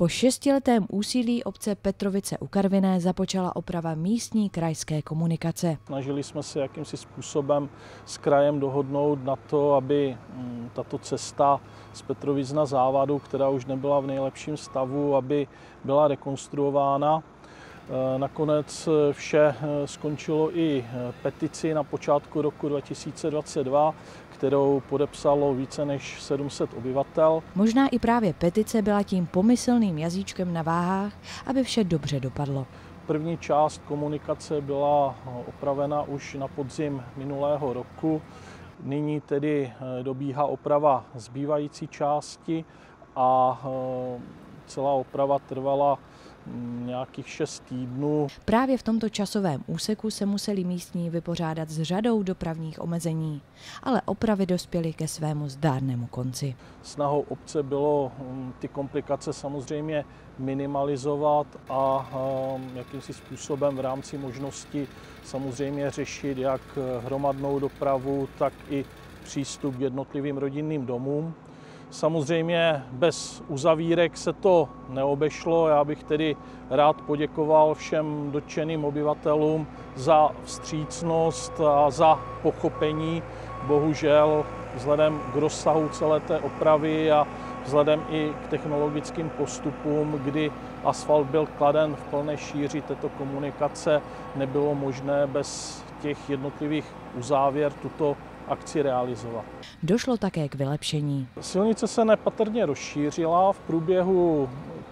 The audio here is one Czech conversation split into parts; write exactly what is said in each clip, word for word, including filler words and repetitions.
Po šestiletém úsilí obce Petrovice u Karviné započala oprava místní krajské komunikace. Snažili jsme se jakýmsi způsobem s krajem dohodnout na to, aby tato cesta z Petrovic na závadu, která už nebyla v nejlepším stavu, aby byla rekonstruována. Nakonec vše skončilo i petici na počátku roku dva tisíce dvacet dva, kterou podepsalo více než sedm set obyvatel. Možná i právě petice byla tím pomyslným jazyčkem na váhách, aby vše dobře dopadlo. První část komunikace byla opravena už na podzim minulého roku. Nyní tedy dobíhá oprava zbývající části a celá oprava trvala nějakých šest týdnů. Právě v tomto časovém úseku se museli místní vypořádat s řadou dopravních omezení, ale opravy dospěly ke svému zdárnému konci. Snahou obce bylo ty komplikace samozřejmě minimalizovat a jakýmsi způsobem v rámci možnosti samozřejmě řešit jak hromadnou dopravu, tak i přístup k jednotlivým rodinným domům. Samozřejmě bez uzavírek se to neobešlo. Já bych tedy rád poděkoval všem dotčeným obyvatelům za vstřícnost a za pochopení. Bohužel vzhledem k rozsahu celé té opravy a vzhledem i k technologickým postupům, kdy asfalt byl kladen v plné šíři této komunikace, nebylo možné bez těch jednotlivých uzávěr tuto akci realizovat. Došlo také k vylepšení. Silnice se nepatrně rozšířila. V průběhu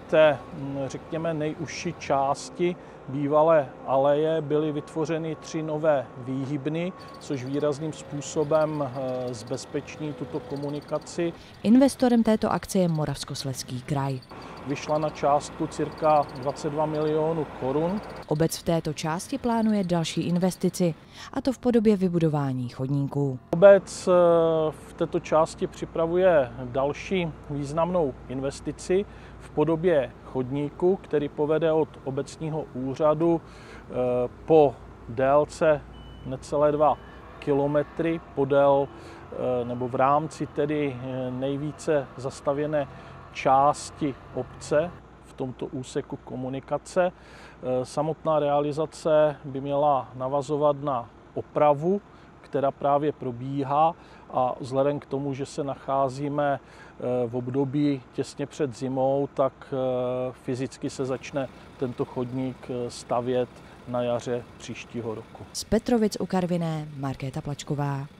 té, řekněme, nejužší části bývalé aleje byly vytvořeny tři nové výhybny, což výrazným způsobem zbezpeční tuto komunikaci. Investorem této akce je Moravskoslezský kraj. Vyšla na částku cirka dvacet dva milionů korun. Obec v této části plánuje další investici, a to v podobě vybudování chodníků. Obec v této části připravuje další významnou investici v podobě chodníku, který povede od obecního úřadu po délce necelé dva kilometry podél nebo v rámci tedy nejvíce zastavěné části obce v tomto úseku komunikace. Samotná realizace by měla navazovat na opravu, která právě probíhá, a vzhledem k tomu, že se nacházíme v období těsně před zimou, tak fyzicky se začne tento chodník stavět na jaře příštího roku. Z Petrovic u Karviné Markéta Pláčková.